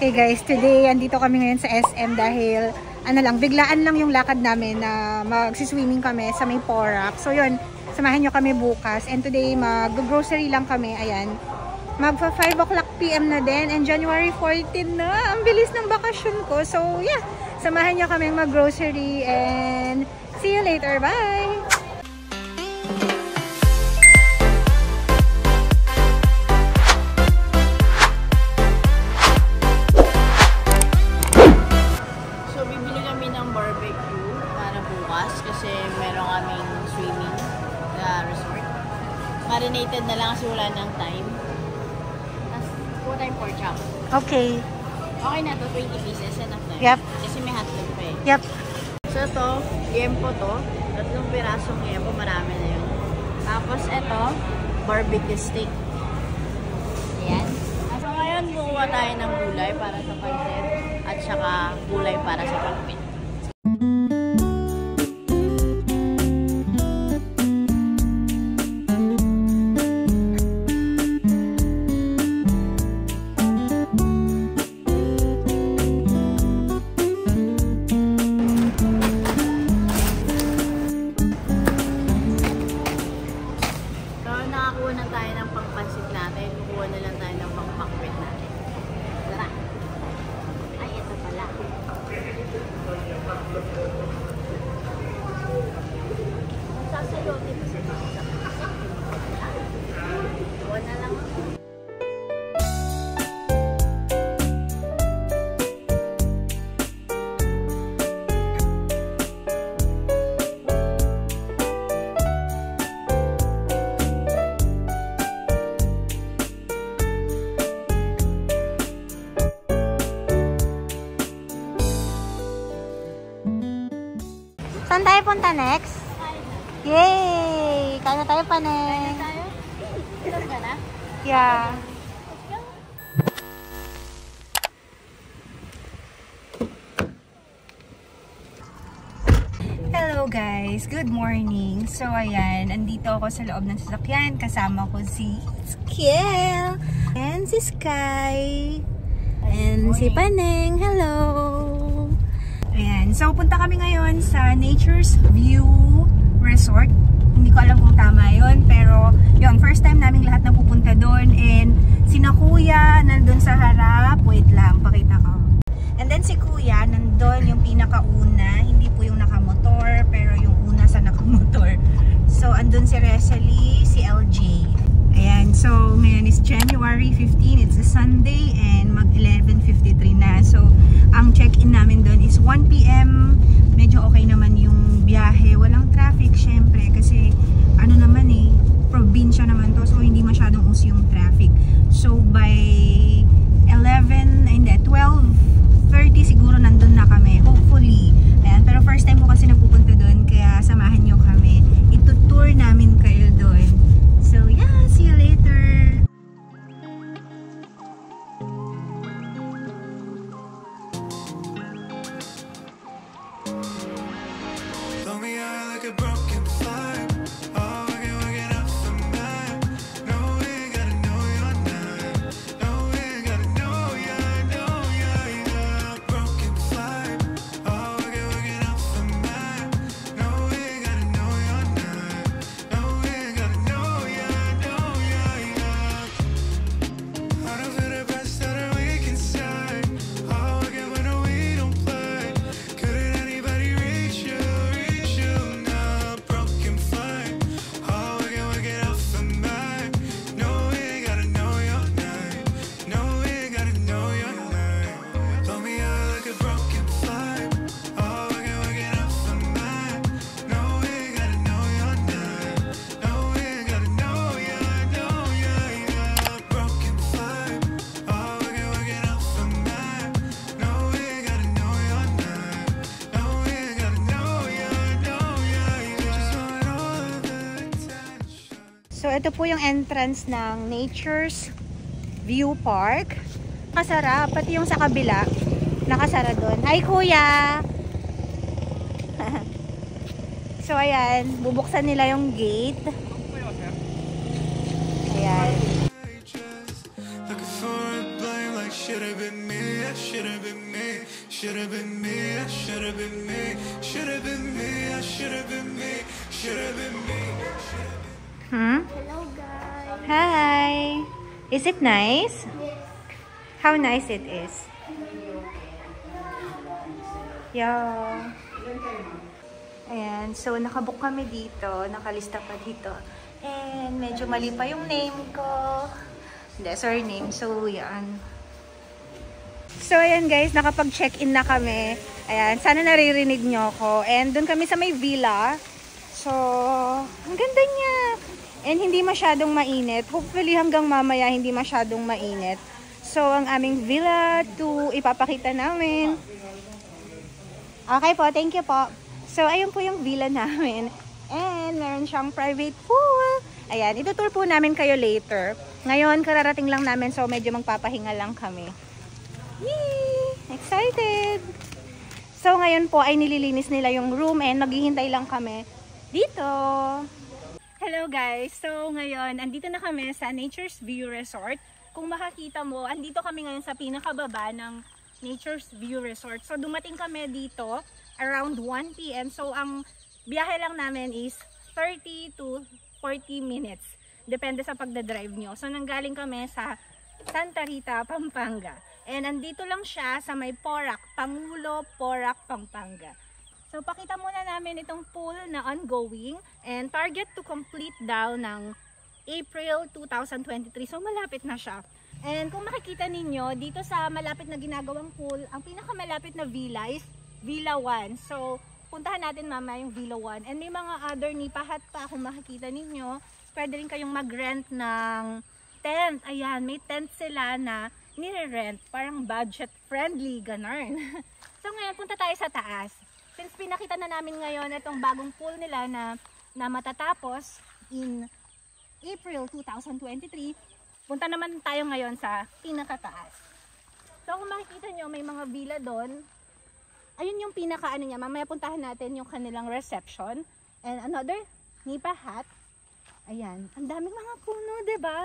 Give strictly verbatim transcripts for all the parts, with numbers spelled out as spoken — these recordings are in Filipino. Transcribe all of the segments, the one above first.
Okay guys, today andito kami ngayon sa S M dahil ano lang, biglaan lang yung lakad namin na magsiswimming kami sa may Porac. So yun, samahan nyo kami bukas. And today mag-grocery lang kami, ayan. Magpa five o'clock p m na din and January fourteen na. Ang bilis ng bakasyon ko. So yeah, samahan nyo kami mag-grocery and see you later. Bye! Marinated na lang kasi wala ng time. Tapos, two-time pork chop. Okay. Okay na to, twenty pieces. Enough na. Yep. Kasi may hotdog pa eh. Yep. So, ito, gempo to. Tatlong pirasong gempo, marami na yun. Tapos, ito, barbecue steak. Ayan. So, ngayon, bukuha tayo ng gulay para sa pancit at saka gulay para sa pancit. Saan tayo punta next? Yay! Kaya tayo, Paneng! Kaya tayo? Ilan ka na? Yeah. Hello guys! Good morning! So ayan, andito ako sa loob ng sasakyan. Kasama ko si Kyle! And si Sky! And si Paneng! Hello! Ayan. So, punta kami ngayon sa Nature's View Resort. Hindi ko alam kung tama yun, pero yun, first time naming lahat na pupunta doon. And sina kuya, nandun sa harap. Wait lang, pakita ko. And then si kuya, nandun yung pinakauna. Hindi po yung nakamotor, pero yung una sa nakamotor. So, andun si Resely, si L J. Ayan. So, ngayon is January fifteen. It's a Sunday and mag eleven fifty-three na. So, ang check-in namin doon is one p m Medyo okay naman yung biyahe. Walang traffic, syempre. Kasi, ano naman eh, probinsya naman to. So, hindi masyadong uso yung traffic. So, by eleven, hindi, twelve thirty siguro nandun na kami. Hopefully. Ayan. Pero first time ko kasi napupunta doon. Kaya, samahan nyo kami. Itutour namin kayo doon. So, yeah. See you later. Ito po yung entrance ng Nature's View Park. Nakasara. Pati yung sa kabila, nakasara doon. Ay, kuya! So, ayan. Bubuksan nila yung gate. Ayan. I should've been me. Should've been me. I should've been me. Should've been me. I should've been me. Should've been me. Hmm? Hello, guys. Hi. Is it nice? Yes. How nice it is. Yeah. Ayan, so nakabook kami dito, nakalista pa dito. And medyo mali pa yung name ko. That's our name. So, yan. So, ayan guys, nakapag-check-in na kami. Ayan, sana naririnig nyo ako. And doon kami sa may villa. So, ang ganda niya. And hindi masyadong mainit. Hopefully hanggang mamaya hindi masyadong mainit. So, ang aming villa to ipapakita namin. Okay po, thank you po. So, ayun po yung villa namin. And, meron siyang private pool. Ayan, itutur po namin kayo later. Ngayon, kararating lang namin. So, medyo magpapahinga lang kami. Yee! Excited! So, ngayon po ay nililinis nila yung room and maghihintay lang kami dito. Hello guys! So, ngayon, andito na kami sa Nature's View Resort. Kung makakita mo, andito kami ngayon sa pinakababa ng Nature's View Resort. So, dumating kami dito around one P M So, ang biyahe lang namin is thirty to forty minutes. Depende sa pagdadrive nyo. So, nanggaling kami sa Santa Rita, Pampanga. And, andito lang siya sa may Porac. Pangulo, Porac, Pampanga. So, pakita muna namin itong pool na ongoing. And, target to complete daw ng April two thousand twenty-three. So, malapit na siya. And, kung makikita ninyo, dito sa malapit na ginagawang pool, ang pinakamalapit na villa is Villa one. So, puntahan natin mamaya yung Villa one. And may mga other nipahat pa kung makikita ninyo. Pwede rin kayong mag-rent ng tent. Ayan, may tent sila na nire-rent. Parang budget-friendly, ganun. So, ngayon, punta tayo sa taas. Since pinakita na namin ngayon itong bagong pool nila na, na matatapos in April two thousand twenty-three, punta naman tayo ngayon sa pinakataas. So, kung makikita nyo, may mga villa doon. Ayun yung pinaka ano niya. Mamaya puntahan natin yung kanilang reception. And another, nipa hat. Ayan. Ang daming mga puno, diba?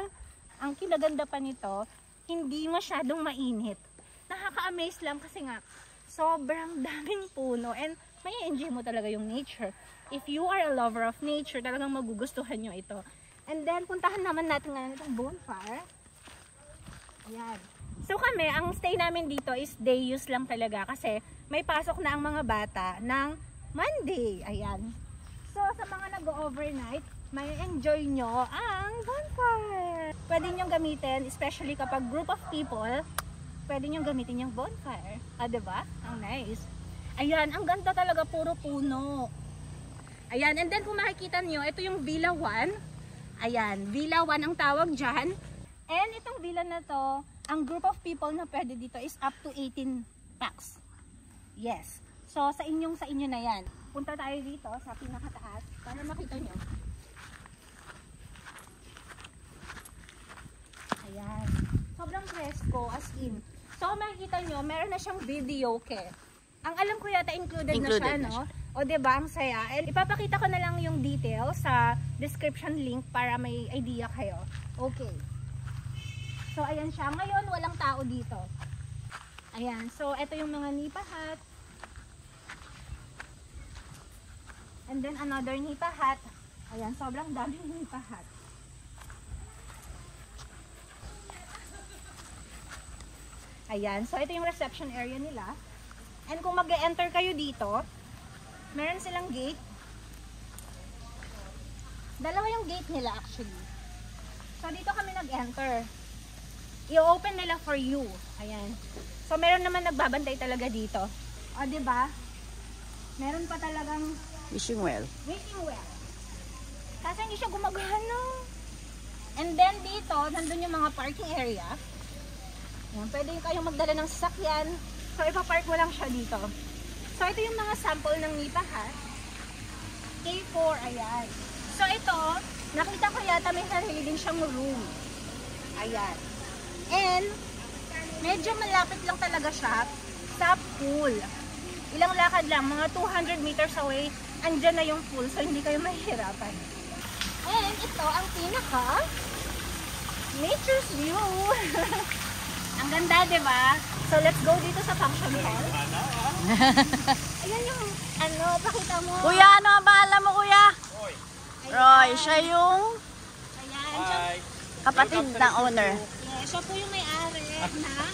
Ang kinaganda pa nito, hindi masyadong mainit. Nakaka-amaze lang kasi nga, sobrang daming puno. And may enjoy mo talaga yung nature. If you are a lover of nature, talagang magugustuhan nyo ito. And then, puntahan naman natin ngayon itong bonfire. Ayan. So kami, ang stay namin dito is day use lang talaga kasi may pasok na ang mga bata ng Monday. Ayan. So sa mga nag-overnight, may enjoy nyo ang bonfire. Pwede nyo gamitin, especially kapag group of people, pwede nyo gamitin yung bonfire. Ah, diba? Ang nice. Ayan, ang ganda talaga, puro puno. Ayan, and then kung makikita nyo, ito yung Villa one. Ayan, Villa one ang tawag dyan. And itong villa na to, ang group of people na pwede dito is up to eighteen packs. Yes. So, sa inyong sa inyo na yan. Punta tayo dito sa pinakataas para makita nyo. Ayan. Sobrang fresco as in. So, makikita nyo, meron na siyang videoke. Ang alam ko yata included, included na siya, na no? Siya. O, diba? Ang saya. And ipapakita ko na lang yung details sa description link para may idea kayo. Okay. So, ayan siya. Ngayon, walang tao dito. Ayan. So, ito yung mga nipa hat. And then, another nipa hat. Ayan. Sobrang daming nipa hat. Ayan. So, ito yung reception area nila. And kung mag-e-enter kayo dito, meron silang gate. Dalawa yung gate nila actually. So, dito kami nag-enter. I-open nila for you. Ayan. So, meron naman nagbabantay talaga dito. O, diba? Meron pa talagang wishing well. Wishing well. Kasi hindi siya gumagana. And then, dito, nandun yung mga parking area. Ayan. Pwede kayong magdala ng sasakyan. So, ipapark mo lang siya dito. So, ito yung mga sample ng nipa, ha? K four, ayan. So, ito, nakita ko yata may sarili din siyang room. Ayan. And, medyo malapit lang talaga siya sa pool. Ilang lakad lang, mga two hundred meters away, andyan na yung pool. So, hindi kayo mahihirapan. And, ito ang pinaka Nature's View. Ang ganda, di ba? So let's go dito sa function hall. Ayan yung ano, pakita mo. Kuya, ano ang bahala mo, kuya? Roy. Roy, siya yung ayan, siya, kapatid ng owner. Yeah, siya po yung may-ari ng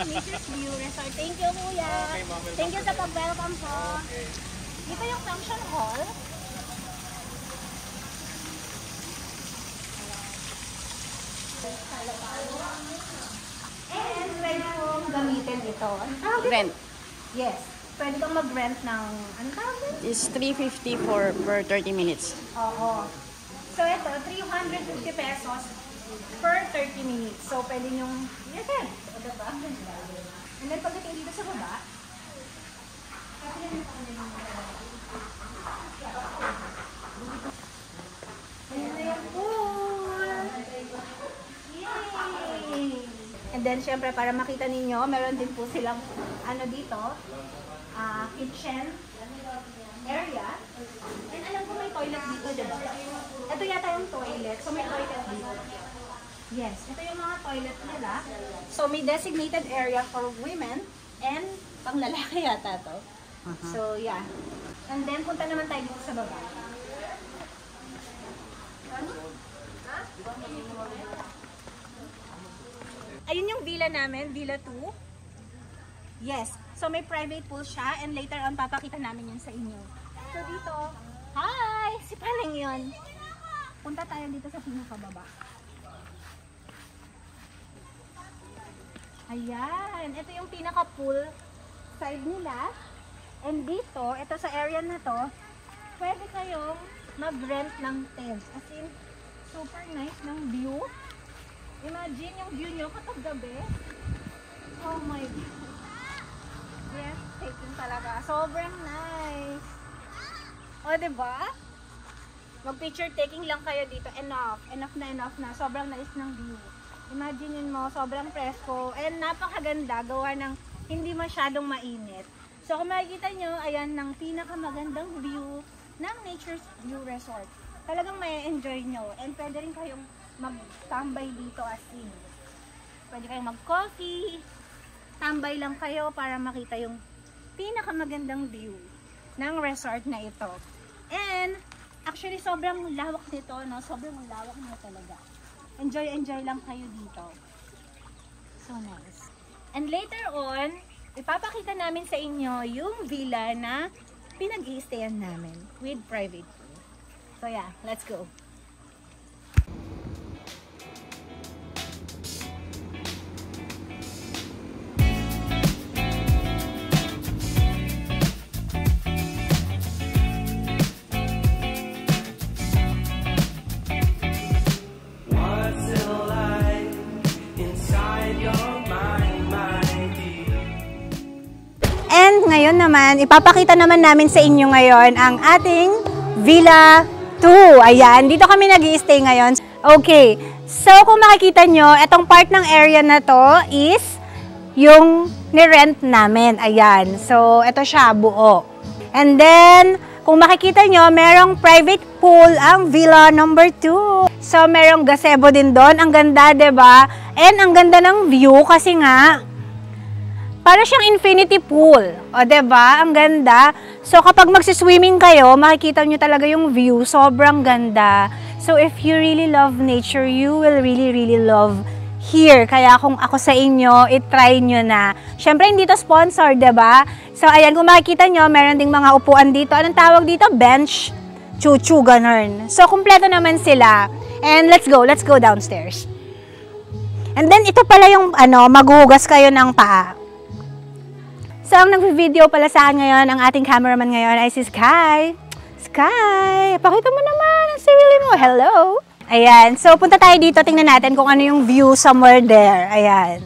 Nature's View Resort. Thank you, kuya. Okay, ma, thank you sa pag-welcome po. Okay. Dito yung function hall. And pwede kong gamitin ito. Ah, rent. Yes. Pwede kong mag-rent ng ano tawag? It's three fifty for per thirty minutes. Oo. So ito, three hundred fifty pesos per thirty minutes. So pwede nyong i-rent. O diba? And then pagdating dito sa baba, pwede nyo pa kami ng and then, syempre, para makita ninyo, meron din po silang, ano dito, uh, kitchen area. And alam ko may toilet dito, diba? Ito yata yung toilet. So, may toilet dito. Yes, ito yung mga toilet nila. So, may designated area for women and pang lalaki yata to. Uh-huh. So, yeah. And then, punta naman tayo dito sa baba. Ano? Ha? Ayun yung villa namin, Villa two. Yes. So may private pool siya and later on papakita namin yun sa inyo. So dito, hi! Si Paneng yun. Punta tayo dito sa pinakababa. Ayan. Ito yung pinaka-pool side nila. And dito, ito sa area na to, pwede kayong mag-rent ng tent. As in, super nice ng view. Imagine yung view nyo kapag gabi. Oh my God. Yes, taking talaga. Sobrang nice. O, diba? Mag-picture taking lang kayo dito. Enough. Enough na enough na. Sobrang nice ng view. Imagine yun mo. Sobrang presko. And napakaganda. Gawa ng hindi masyadong mainit. So, kung makikita nyo, ayan ang pinakamagandang view ng Nature's View Resort. Talagang may enjoy nyo. And pwede rin kayong mag-tambay dito as in. Pwede kayong mag-coffee. Tambay lang kayo para makita yung pinakamagandang view ng resort na ito. And, actually, sobrang lawak nito, no? Sobrang lawak na talaga. Enjoy, enjoy lang kayo dito. So nice. And later on, ipapakita namin sa inyo yung villa na pinag-i-stayan namin with private pool. So yeah, let's go. Ngayon naman, ipapakita naman namin sa inyo ngayon ang ating Villa two. Ayan, dito kami nag-i-stay ngayon. Okay, so kung makikita nyo, itong part ng area na to is yung nirent namin. Ayan, so ito siya, buo. And then, kung makikita nyo, merong private pool ang Villa number two. So, merong gazebo din doon. Ang ganda, diba? And ang ganda ng view kasi nga, para siyang infinity pool. O, diba? Ang ganda. So, kapag magsiswimming kayo, makikita nyo talaga yung view. Sobrang ganda. So, if you really love nature, you will really, really love here. Kaya kung ako sa inyo, itry nyo na. Siyempre, hindi to sponsor, diba? So, ayan, kung makikita nyo, meron ding mga upuan dito. Anong tawag dito? Bench. Chuchu, ganun. So, kumpleto naman sila. And let's go. Let's go downstairs. And then, ito pala yung, ano, maghuhugas kayo ng paa. So, ang nag-video pala sa akin ngayon, ang ating cameraman ngayon ay si Sky. Sky, pakita mo naman ang sarili mo. Hello! Ayan. So, punta tayo dito. Tingnan natin kung ano yung view somewhere there. Ayan.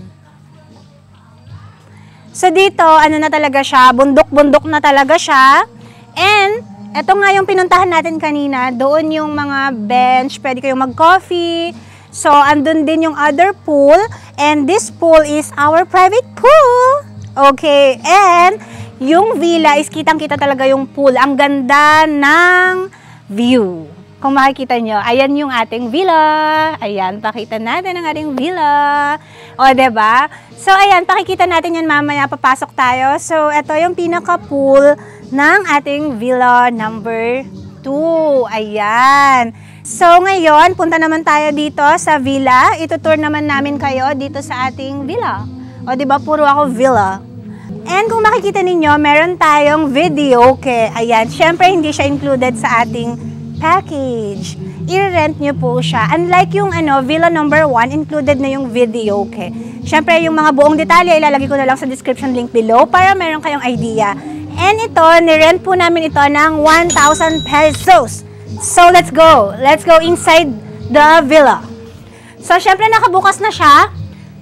So, dito, ano na talaga siya? Bundok-bundok na talaga siya. And, eto nga yung pinuntahan natin kanina. Doon yung mga bench. Pwede kayong mag-coffee. So, andun din yung other pool. And this pool is our private pool. Okay, and yung villa is kitang-kita talaga yung pool. Ang ganda ng view. Kung makikita nyo, ayan yung ating villa. Ayan, pakita natin ang ating villa. O, diba? So, ayan, pakikita natin yan mamaya. Papasok tayo. So, ito yung pinaka-pool ng ating villa number two. Ayan. So, ngayon, punta naman tayo dito sa villa. Itutour naman namin kayo dito sa ating villa. O, diba? Puro ako villa. And kung makikita ninyo, meron tayong video. Okay, ayan. Siyempre, hindi siya included sa ating package. I-rent nyo po siya. Unlike yung ano, villa number one, included na yung video. Okay. Siyempre, yung mga buong detalye, ilalagay ko na lang sa description link below para meron kayong idea. And ito, nirent po namin ito ng one thousand pesos. So, let's go. Let's go inside the villa. So, siyempre, nakabukas na siya.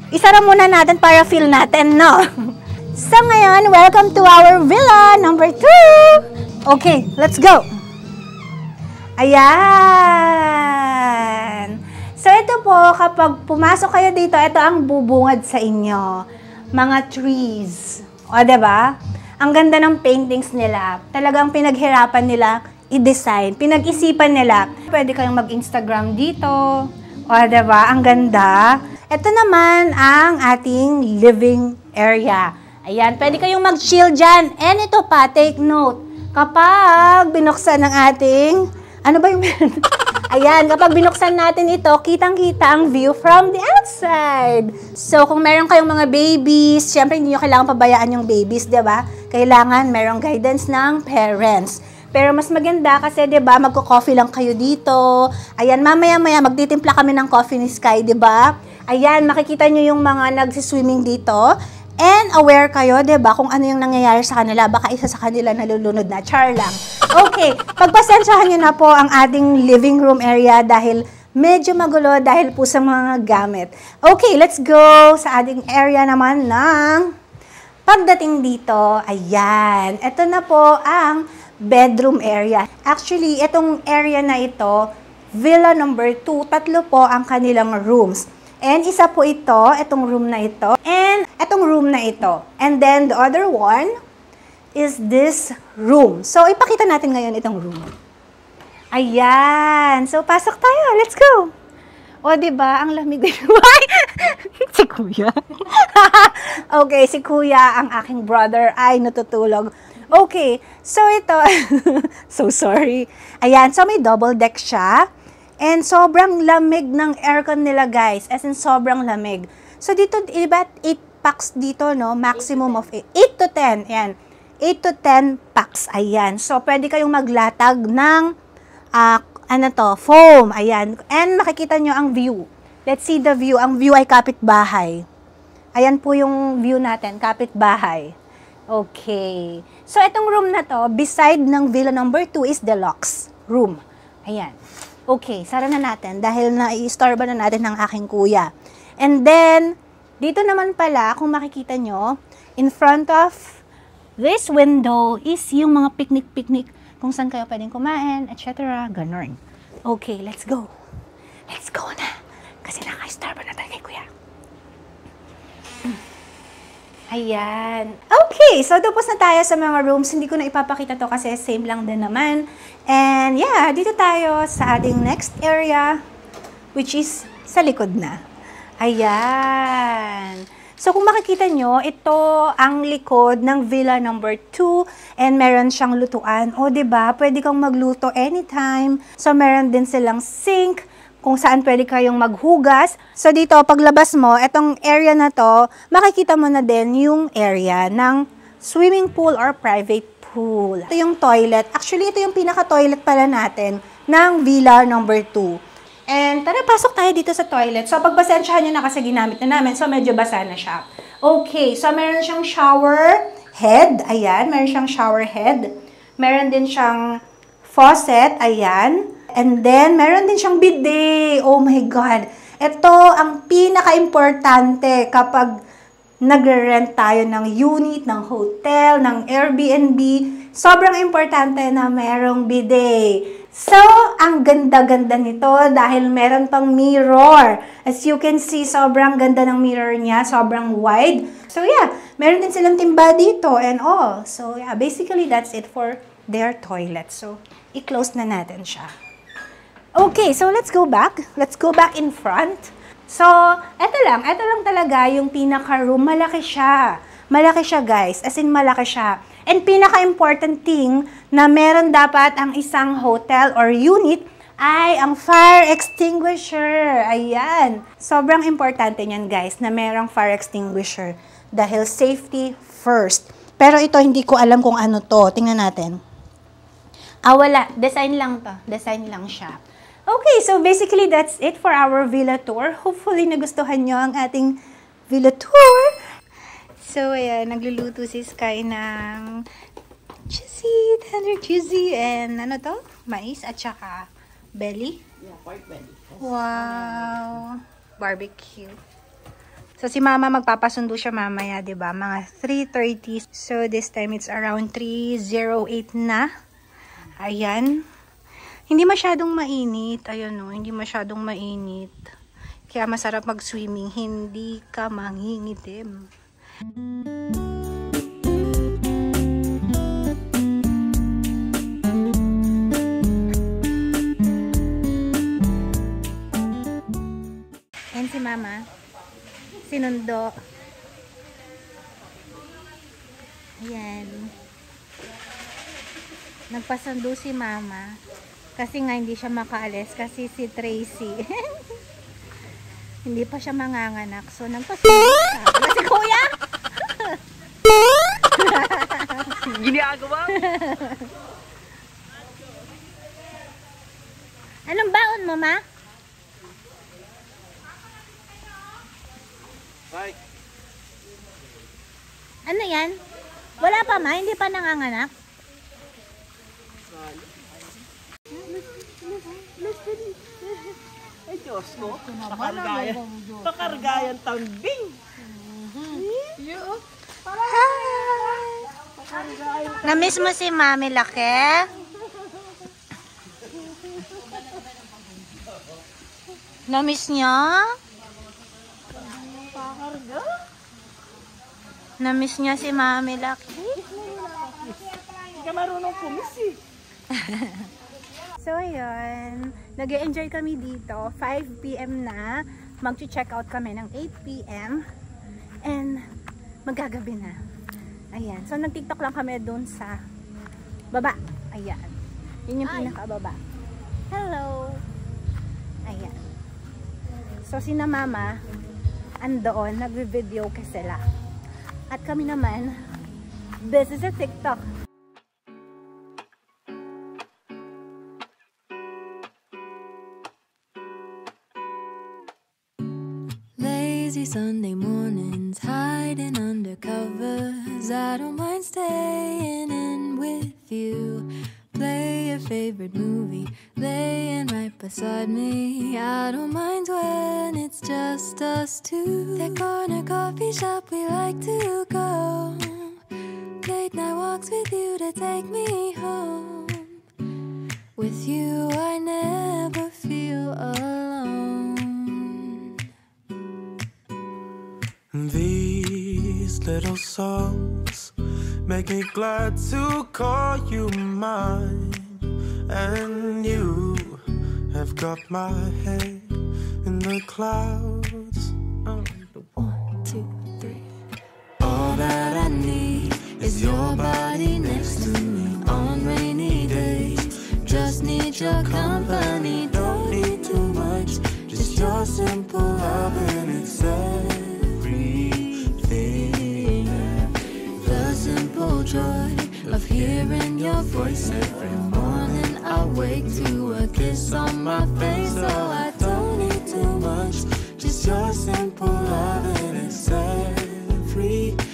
Isara muna natin para feel natin, no? So ngayon, welcome to our villa number two. Okay, let's go. Ayan. So ito po, kapag pumasok kayo dito, ito ang bubungad sa inyo. Mga trees. O, diba? Ang ganda ng paintings nila. Talagang pinaghirapan nila i-design. Pinag-isipan nila. Pwede kayong mag-Instagram dito. O, diba? Ang ganda. Ito naman ang ating living area. Ayan, pwede kayong mag-chill dyan. And ito pa, take note. Kapag binuksan ng ating... Ano ba yung... Ayan, kapag binuksan natin ito, kitang-kita ang view from the outside. So, kung meron kayong mga babies, syempre hindi nyo kailangan pabayaan yung babies, diba? Kailangan merong guidance ng parents. Pero mas maganda kasi, diba, magko-coffee lang kayo dito. Ayan, mamaya-maya, magtitimpla kami ng coffee ni Sky, diba? Ayan, makikita nyo yung mga nagsiswimming dito. And aware kayo, diba, kung ano yung nangyayari sa kanila. Baka isa sa kanila nalulunod na. Char lang. Okay, pagpasensyahan nyo na po ang ating living room area dahil medyo magulo dahil po sa mga gamit. Okay, let's go sa ating area naman ng pagdating dito. Ayan, ito na po ang bedroom area. Actually, itong area na ito, villa number two, tatlo po ang kanilang rooms. And isa po ito, itong room na ito. And itong room na ito. And then the other one is this room. So, ipakita natin ngayon itong room. Ayan. So, pasok tayo. Let's go. O, diba? Ang lamig din. Why? Si Kuya. Okay, si Kuya, ang aking brother, ay natutulog. Okay. So, ito. So, sorry. Ayan. So, may double deck siya. And sobrang lamig ng aircon nila, guys. As in, sobrang lamig. So, dito, iba, eight packs dito, no? Maximum of eight to ten. Ayan. eight to ten packs. Ayan. So, pwede kayong maglatag ng, uh, ano to, foam. Ayan. And makikita nyo ang view. Let's see the view. Ang view ay kapitbahay. Ayan po yung view natin, kapitbahay. Okay. So, itong room na to, beside ng villa number two is deluxe room. Ayan. Okay, sara na natin dahil na-istorba na natin ng aking kuya. And then, dito naman pala, kung makikita nyo, in front of this window is yung mga picnic-picnic kung saan kayo pwedeng kumain, et cetera. Ganon. Okay, let's go. Let's go na. Kasi naka-istorba na tayo kay kuya. Ayan. Okay, so tapos na tayo sa mga rooms. Hindi ko na ipapakita to kasi same lang din naman. And yeah, dito tayo sa ating next area, which is sa likod na. Ayan. So kung makikita nyo, ito ang likod ng villa number two. And meron siyang lutuan. O, diba? Pwede kang magluto anytime. So meron din silang sink kung saan pwede kayong maghugas. So, dito, paglabas mo, itong area na to, makikita mo na din yung area ng swimming pool or private pool. Ito yung toilet. Actually, ito yung pinaka-toilet pala natin ng villa number two. And, tara, pasok tayo dito sa toilet. So, pagpasensyahan nyo na kasi ginamit na namin. So, medyo basa na siya. Okay, so, meron siyang shower head. Ayan, meron siyang shower head. Meron din siyang faucet. Ayan. And then, meron din siyang bidet. Oh my God. Ito ang pinaka-importante kapag nagre-rent tayo ng unit, ng hotel, ng Airbnb. Sobrang importante na merong bidet. So, ang ganda-ganda nito dahil meron pang mirror. As you can see, sobrang ganda ng mirror niya. Sobrang wide. So, yeah. Meron din silang timba dito and all. So, yeah. Basically, that's it for their toilet. So, i-close na natin siya. Okay, so let's go back. Let's go back in front. So, eto lang. Eto lang talaga yung pinaka-room. Malaki siya. Malaki siya, guys. As in, malaki siya. And pinaka-important thing na meron dapat ang isang hotel or unit ay ang fire extinguisher. Ayan. Sobrang importante niyan, guys, na merong fire extinguisher. Dahil safety first. Pero ito, hindi ko alam kung ano to. Tingnan natin. Ah, wala. Design lang to. Design lang siya. Okay, so basically that's it for our villa tour. Hopefully nagustuhan nyo ang ating villa tour. So ayan, nagluluto si Sky ng cheesy, tender cheesy, and ano to? Mais at saka belly? Yeah, pork belly. Wow! Barbecue. So si mama magpapasundo siya mamaya, diba? Mga three thirty. So this time it's around three oh eight na. Ayan. Hindi masyadong mainit. Ayan o, hindi masyadong mainit. Kaya masarap mag-swimming. Hindi ka mangingitim. Ayan si mama. Sinundo. Ayan. Nagpasundo si mama. Kasi nga hindi siya makaalis kasi si Tracy hindi pa siya manganganak. So nagpasundo siya. Wala si kuya! Giniagawa mo! Anong baon mo, ma? Bye. Ano yan? Wala pa, ma? Hindi pa nanganganak? Ay, Diyos ko. Pakargayan. Pakargayan tambing. Na-miss mo si Mami Laki? Na-miss niya? Pakarga? Na-miss niya si Mami Laki? Hindi ka marunong pumiss eh. So, ayun. Nag-enjoy kami dito. five p m na. Mag-check out kami ng eight p m And magagabi na. Ayan. So, nag-tiktok lang kami doon sa baba. Ayan. Yun yung pinakababa. Hello! Ayan. So, sina mama andoon. Nag-video kasi sila. At kami naman, this is a TikTok. Sunday mornings, hiding under covers. I don't mind staying in with you. Play your favorite movie, laying right beside me. I don't mind when it's just us two. That corner coffee shop we like to go. Late night walks with you to take me home. With you I never feel alone. These little songs make me glad to call you mine. And you have got my head in the clouds. Oh. One, two, three. All that I need is your body next to me on rainy days. Just need your company, don't need too much. Just your simple love and accept. Joy of hearing your voice every morning. I wake to a kiss on my face, so I don't need too much. Just your simple love and it's every